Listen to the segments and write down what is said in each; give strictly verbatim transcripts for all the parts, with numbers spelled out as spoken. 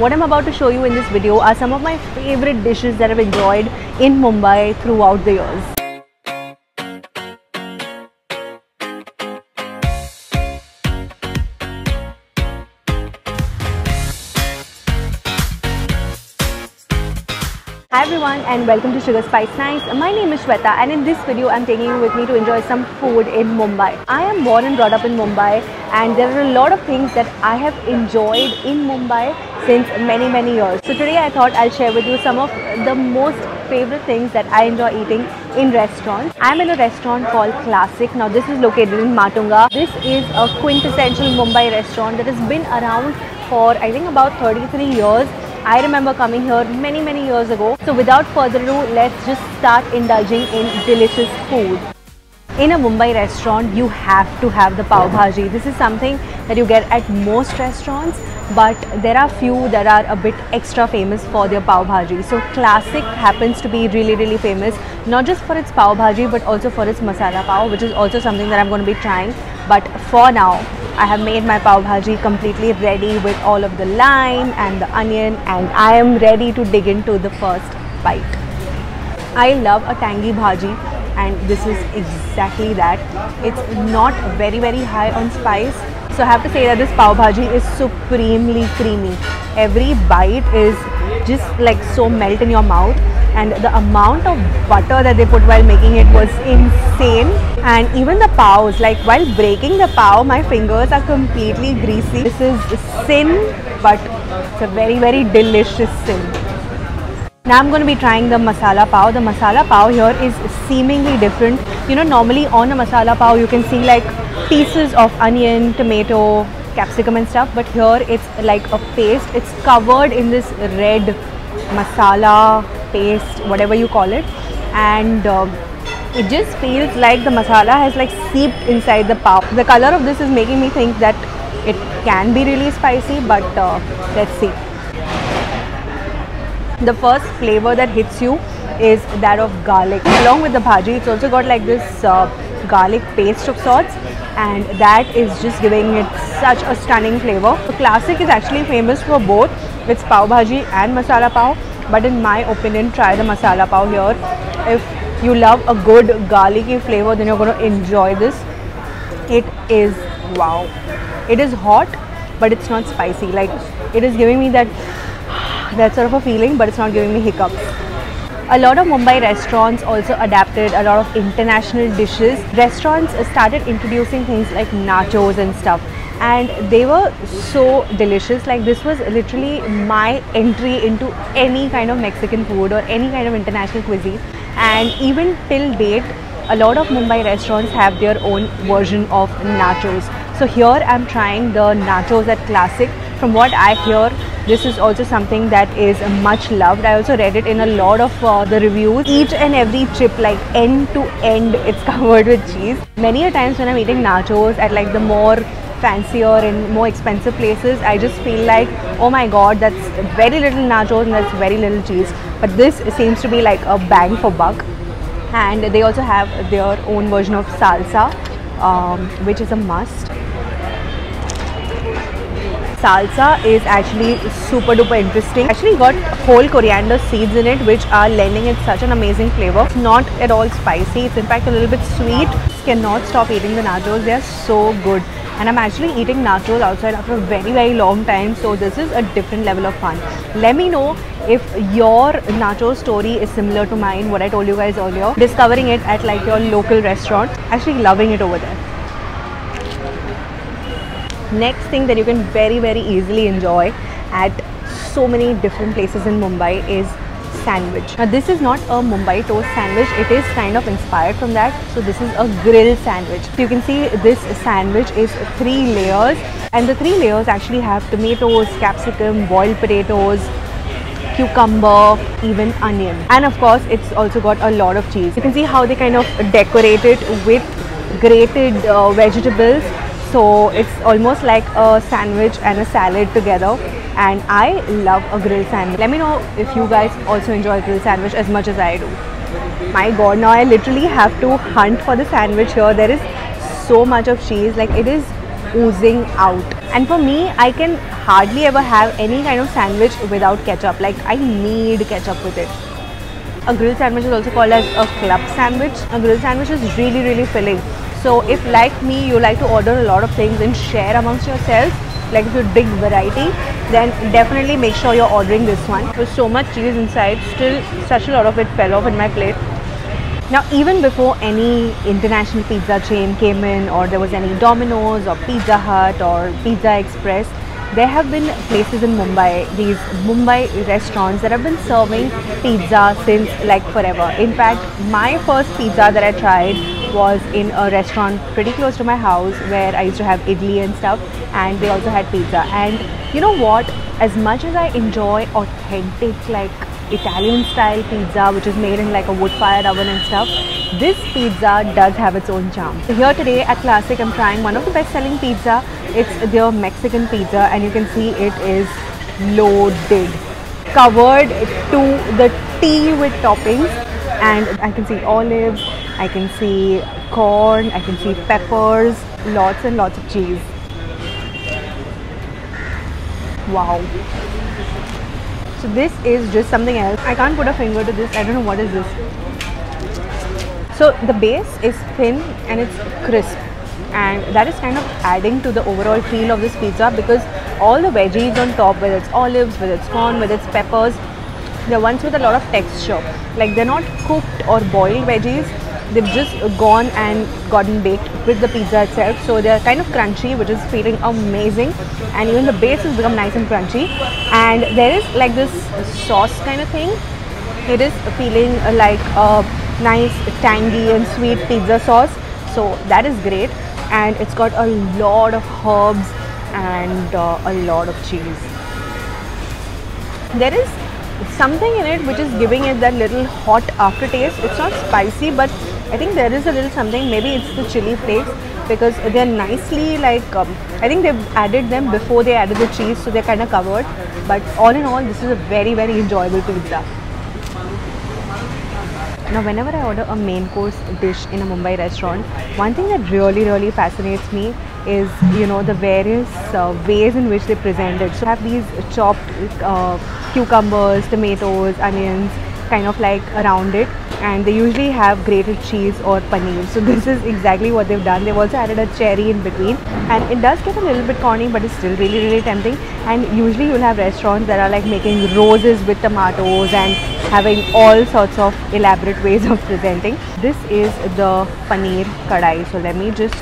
What I'm about to show you in this video are some of my favorite dishes that I've enjoyed in Mumbai throughout the years. Hi everyone and welcome to Sugar Spice Nice. My name is Shweta and in this video I'm taking you with me to enjoy some food in Mumbai. I am born and brought up in Mumbai and there are a lot of things that I have enjoyed in Mumbai since many many years. So today I thought I'll share with you some of the most favorite things that I enjoy eating in restaurants. I'm in a restaurant called Classic. Now this is located in Matunga. This is a quintessential Mumbai restaurant that has been around for I think about thirty-three years. I remember coming here many many years ago. So without further ado, let's just start indulging in delicious food. In a Mumbai restaurant, you have to have the Pav Bhaji. This is something that you get at most restaurants, but there are few that are a bit extra famous for their Pav Bhaji. So Classic happens to be really really famous, not just for its Pav Bhaji but also for its masala pav, which is also something that I'm going to be trying. But for now, I have made my Pav Bhaji completely ready with all of the lime and the onion, and I am ready to dig into the first bite. I love a tangy bhaji and this is exactly that. It's not very very high on spice. So I have to say that this Pav Bhaji is supremely creamy. Every bite is just like so melt in your mouth, and the amount of butter that they put while making it was insane. And even the pavs, like while breaking the pav, my fingers are completely greasy. This is sin, but it's a very very delicious sin. Now I'm going to be trying the masala pav. The masala pav here is seemingly different. You know, normally on a masala pav you can see like pieces of onion, tomato, capsicum and stuff, but here it's like a paste. It's covered in this red masala paste, whatever you call it, and uh, it just feels like the masala has like seeped inside the pav. The color of this is making me think that it can be really spicy, but uh, let's see. The first flavor that hits you is that of garlic. Along with the bhaji, it's also got like this uh, garlic paste of sorts, and that is just giving it such a stunning flavor. So Classic is actually famous for both its Pav Bhaji and masala pav. But in my opinion, try the masala pav here. If you love a good garlicky flavor, then you're going to enjoy this. It is wow. It is hot, but it's not spicy. Like, it is giving me that, that sort of a feeling, but it's not giving me hiccups. A lot of Mumbai restaurants also adapted a lot of international dishes. Restaurants started introducing things like nachos and stuff, and they were so delicious. Like, this was literally my entry into any kind of Mexican food or any kind of international cuisine, and even till date a lot of Mumbai restaurants have their own version of nachos. So here I'm trying the nachos at Classic. From what I hear, this is also something that is much loved. I also read it in a lot of uh, the reviews. Each and every chip, like end to end, it's covered with cheese. Many a times when I'm eating nachos at like the more fancier and more expensive places, I just feel like, oh my god, that's very little nachos and that's very little cheese. But this seems to be like a bang for buck. And they also have their own version of salsa, um, which is a must. Salsa is actually super duper interesting. Actually got whole coriander seeds in it, which are lending it such an amazing flavor. It's not at all spicy. It's in fact a little bit sweet. Cannot stop eating the nachos. They are so good. And I'm actually eating nachos outside after a very very long time, so this is a different level of fun. Let me know if your nacho story is similar to mine, what I told you guys earlier, discovering it at like your local restaurant, actually loving it over there. Next thing that you can very very easily enjoy at so many different places in Mumbai is sandwich. Now this is not a Mumbai toast sandwich, it is kind of inspired from that. So this is a grill sandwich. So you can see this sandwich is three layers, and the three layers actually have tomatoes, capsicum, boiled potatoes, cucumber, even onion, and of course it's also got a lot of cheese. You can see how they kind of decorate it with grated uh, vegetables, so it's almost like a sandwich and a salad together. And I love a grilled sandwich. Let me know if you guys also enjoy grilled sandwich as much as I do. My god, now I literally have to hunt for the sandwich here. There is so much of cheese, like it is oozing out. And for me, I can hardly ever have any kind of sandwich without ketchup. Like, I need ketchup with it. A grilled sandwich is also called as a club sandwich. A grilled sandwich is really, really filling. So if like me, you like to order a lot of things and share amongst yourselves, like if you dig variety, then definitely make sure you're ordering this one. There was so much cheese inside, still such a lot of it fell off in my plate. Now, even before any international pizza chain came in, or there was any Domino's or Pizza Hut or Pizza Express, there have been places in Mumbai, these Mumbai restaurants that have been serving pizza since like forever. In fact, my first pizza that I tried was in a restaurant pretty close to my house where I used to have idli and stuff, and they also had pizza. And you know what? As much as I enjoy authentic like Italian style pizza which is made in like a wood fired oven and stuff, this pizza does have its own charm. So here today at Classic, I'm trying one of the best selling pizza. It's their Mexican pizza, and you can see it is loaded, covered to the T with toppings. And I can see olives, I can see corn, I can see peppers, lots and lots of cheese. Wow. So this is just something else. I can't put a finger to this. I don't know what is this. So the base is thin and it's crisp, and that is kind of adding to the overall feel of this pizza, because all the veggies on top, whether it's olives, whether it's corn, whether it's peppers, they're ones with a lot of texture. Like, they're not cooked or boiled veggies, they've just gone and gotten baked with the pizza itself. So they're kind of crunchy, which is feeling amazing, and even the base has become nice and crunchy. And there is like this sauce kind of thing. It is feeling like a nice tangy and sweet pizza sauce, so that is great. And it's got a lot of herbs and uh, a lot of cheese. There is something in it which is giving it that little hot aftertaste. It's not spicy, but I think there is a little something. Maybe it's the chili flakes, because they're nicely like um, I think they've added them before they added the cheese, so they're kind of covered. But all in all, this is a very very enjoyable pizza. Now, whenever I order a main course dish in a Mumbai restaurant, one thing that really really fascinates me is, you know, the various uh, ways in which they present it. So I have these chopped uh, cucumbers, tomatoes, onions kind of like around it, and they usually have grated cheese or paneer. So this is exactly what they've done. They've also added a cherry in between, and it does get a little bit corny, but it's still really really tempting. And usually you'll have restaurants that are like making roses with tomatoes and having all sorts of elaborate ways of presenting. This is the paneer kadai. So let me just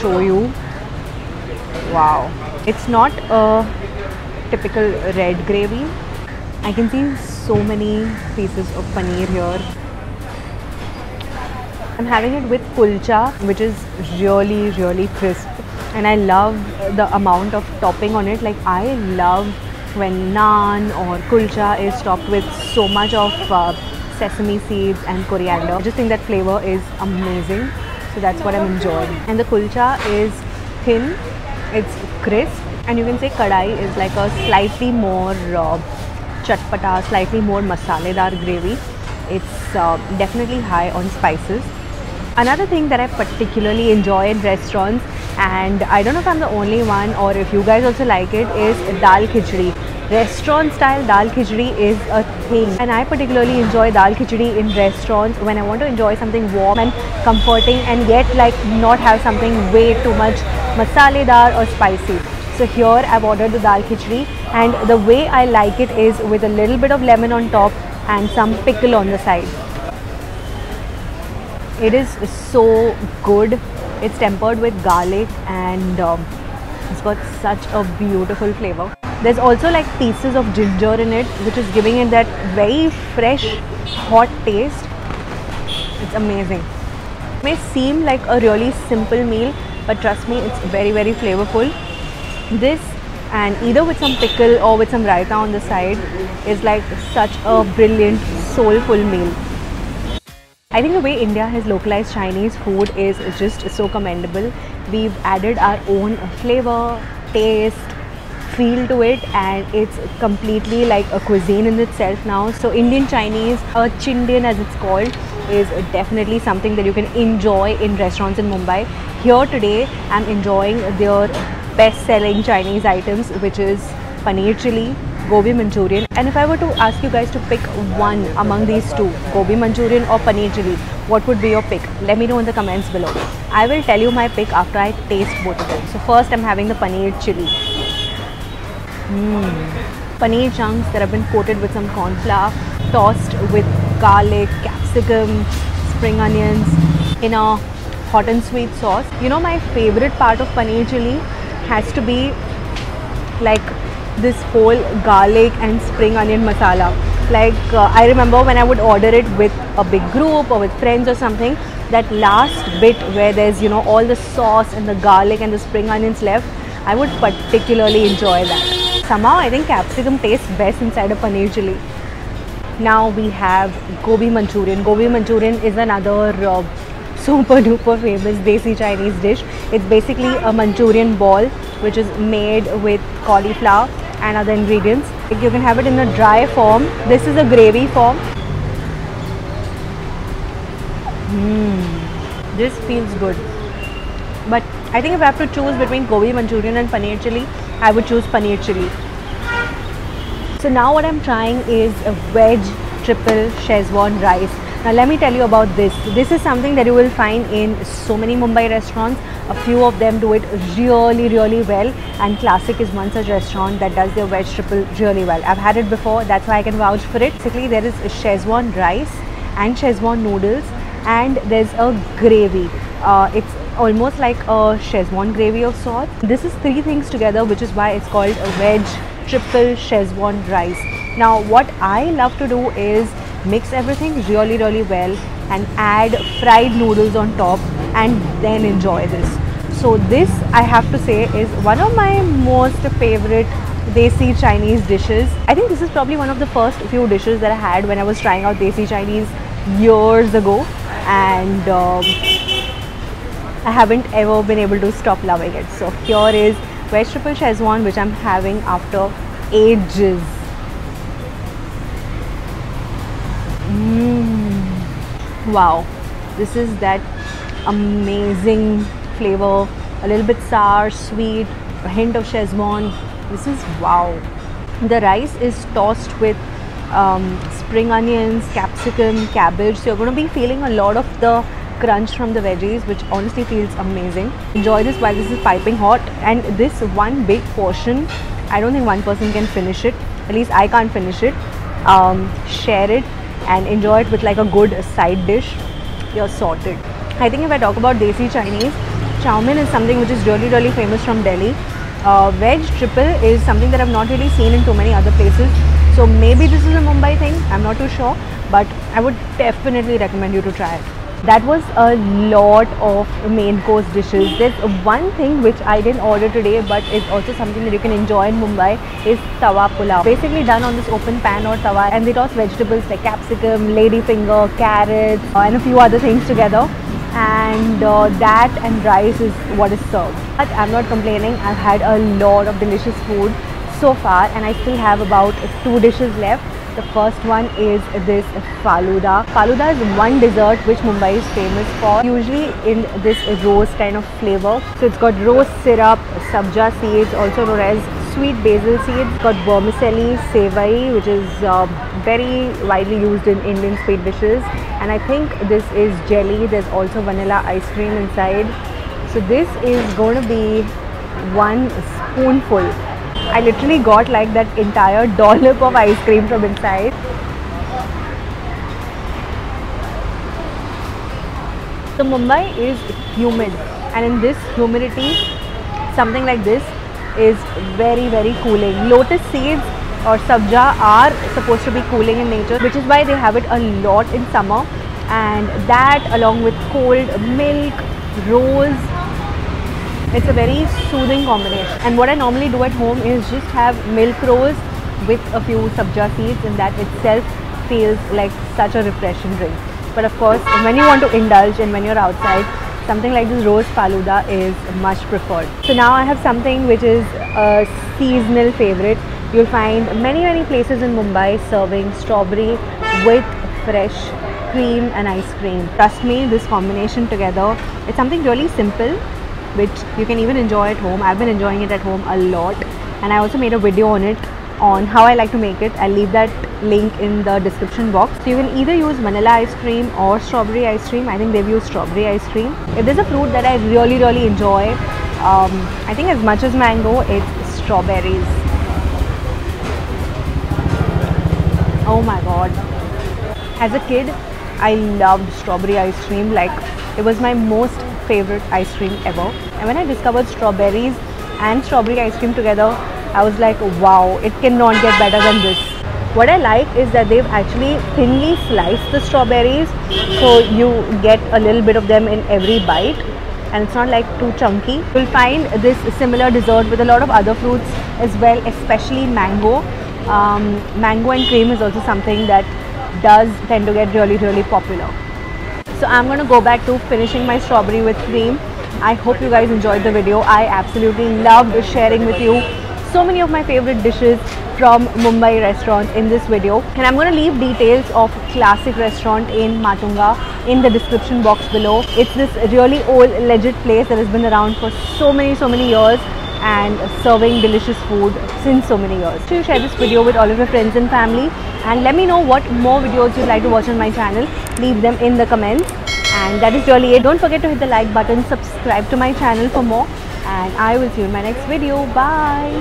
show you. Wow, it's not a typical red gravy. I can see so many pieces of paneer here. I'm having it with kulcha, which is really really crisp, and I love the amount of topping on it. Like, I love when naan or kulcha is topped with so much of uh, sesame seeds and coriander. I just think that flavor is amazing, so that's what I'm enjoying. And the kulcha is thin, it's crisp, and you can say kadai is like a slightly more uh, chatpata, slightly more masaledar gravy. It's uh, definitely high on spices. Another thing that I particularly enjoy in restaurants, and I don't know if I'm the only one or if you guys also like it, is dal khichdi. Restaurant style dal khichdi is a thing, and I particularly enjoy dal khichdi in restaurants when I want to enjoy something warm and comforting and yet like not have something way too much masaledar or spicy. So here I've ordered the dal khichdi, and the way I like it is with a little bit of lemon on top and some pickle on the side. It is so good. It's tempered with garlic, and um, it's got such a beautiful flavor. There's also like pieces of ginger in it, which is giving it that very fresh, hot taste. It's amazing. It may seem like a really simple meal, but trust me, it's very, very flavorful. This, and either with some pickle or with some raita on the side, is like such a brilliant, soulful meal. I think the way India has localized Chinese food is just so commendable. We've added our own flavor, taste, feel to it, and it's completely like a cuisine in itself now. So Indian Chinese, or Chindian as it's called, is definitely something that you can enjoy in restaurants in Mumbai. Here today, I'm enjoying their best selling Chinese items, which is Paneer Chilli, Gobi Manchurian, and if I were to ask you guys to pick one among these two, Gobi Manchurian or Paneer Chilli, what would be your pick? Let me know in the comments below. I will tell you my pick after I taste both of them. So first I'm having the Paneer Chilli. Mm. Paneer chunks that have been coated with some corn flour, tossed with garlic, capsicum, spring onions in a hot and sweet sauce. You know, my favorite part of Paneer Chilli has to be like this whole garlic and spring onion masala. Like uh, I remember when I would order it with a big group or with friends or something, that last bit where there's, you know, all the sauce and the garlic and the spring onions left, I would particularly enjoy that. Somehow I think capsicum tastes best inside a Paneer Chilli. Now we have Gobi Manchurian. Gobi Manchurian is another uh, super duper famous Desi Chinese dish. It's basically a Manchurian ball which is made with cauliflower and other ingredients. You can have it in a dry form. This is a gravy form. Mm, this feels good. But I think if I have to choose between Gobi Manchurian and Paneer Chilli, I would choose Paneer Chilli. So now what I'm trying is a veg triple schezwan rice. Now let me tell you about this. This is something that you will find in so many Mumbai restaurants. A few of them do it really, really well, and Classic is one such restaurant that does their veg triple really well. I've had it before, that's why I can vouch for it. Basically, there is schezwan rice and schezwan noodles, and there's a gravy. Uh, it's almost like a schezwan gravy of sorts. This is three things together, which is why it's called a veg triple schezwan rice. Now, what I love to do is mix everything really really well and add fried noodles on top and then enjoy this. So this, I have to say, is one of my most favorite Desi Chinese dishes. I think this is probably one of the first few dishes that I had when I was trying out Desi Chinese years ago, and um, I haven't ever been able to stop loving it. So here is veg triple schezwan, which I'm having after ages. Mm. Wow, this is that amazing flavor, a little bit sour, sweet, a hint of schezwan. This is wow. The rice is tossed with um, spring onions, capsicum, cabbage, so you're going to be feeling a lot of the crunch from the veggies, which honestly feels amazing. Enjoy this while this is piping hot, and this one big portion, I don't think one person can finish it, at least I can't finish it. Um, share it and enjoy it with like a good side dish. You're sorted. I think if I talk about Desi Chinese, chowmein is something which is really really famous from Delhi. Uh, veg triple is something that I've not really seen in too many other places. So maybe this is a Mumbai thing, I'm not too sure, but I would definitely recommend you to try it. That was a lot of main course dishes. There's one thing which I didn't order today, but it's also something that you can enjoy in Mumbai, is tawa pulao. Basically done on this open pan or tawa, and they toss vegetables like capsicum, ladyfinger, carrots, uh, and a few other things together. And uh, that and rice is what is served. But I'm not complaining. I've had a lot of delicious food so far, and I still have about two dishes left. The first one is this faluda. Faluda is one dessert which Mumbai is famous for, usually in this rose kind of flavor. So it's got rose syrup, sabja seeds, also known as sweet basil seeds. It's got vermicelli, sevai, which is uh, very widely used in Indian sweet dishes. And I think this is jelly. There's also vanilla ice cream inside. So this is going to be one spoonful. I literally got like that entire dollop of ice cream from inside. So Mumbai is humid, and in this humidity, something like this is very very cooling. Lotus seeds or sabja are supposed to be cooling in nature, which is why they have it a lot in summer, and that along with cold milk, rose, it's a very soothing combination. And what I normally do at home is just have milk rolls with a few sabja seeds, and that itself feels like such a refreshing drink. But of course, when you want to indulge and when you're outside, something like this rose faluda is much preferred. So now I have something which is a seasonal favorite. You'll find many many places in Mumbai serving strawberry with fresh cream and ice cream. Trust me, this combination together, it's something really simple, which you can even enjoy at home. I've been enjoying it at home a lot, and I also made a video on it, on how I like to make it. I'll leave that link in the description box. So you can either use vanilla ice cream or strawberry ice cream. I think they've used strawberry ice cream. If there's a fruit that I really really enjoy, um, I think as much as mango, it's strawberries. Oh my god, as a kid I loved strawberry ice cream. Like, it was my most favorite ice cream ever. And when I discovered strawberries and strawberry ice cream together, I was like, wow, it cannot get better than this. What I like is that they've actually thinly sliced the strawberries, so you get a little bit of them in every bite, and it's not like too chunky. You'll find this similar dessert with a lot of other fruits as well, especially mango. Um, mango and cream is also something that does tend to get really really popular. So I'm going to go back to finishing my strawberry with cream. I hope you guys enjoyed the video. I absolutely loved sharing with you so many of my favorite dishes from Mumbai restaurant in this video, and I'm going to leave details of Classic Restaurant in Matunga in the description box below. It's this really old legit place that has been around for so many so many years and serving delicious food since so many years. So you share this video with all of your friends and family, and let me know what more videos you'd like to watch on my channel. Leave them in the comments, and that is really it. Don't forget to hit the like button, subscribe to my channel for more, and I will see you in my next video. Bye.